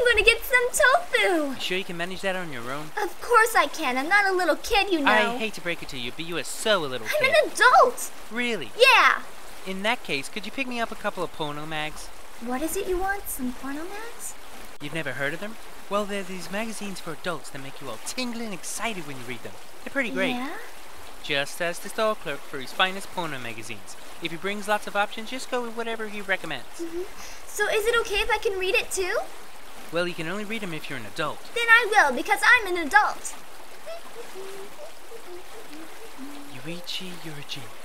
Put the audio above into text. I'm gonna get some tofu! Sure you can manage that on your own? Of course I can. I'm not a little kid, you know. I hate to break it to you, but you are so a little kid. I'm an adult! Really? Yeah! In that case, could you pick me up a couple of porno mags? What is it you want? Some porno mags? You've never heard of them? Well, they're these magazines for adults that make you all tingly and excited when you read them. They're pretty great. Yeah? Just ask the store clerk for his finest porno magazines. If he brings lots of options, just go with whatever he recommends. So is it okay if I can read it too? Well, you can only read them if you're an adult. Then I will, because I'm an adult. Yuuichi, you're a genius.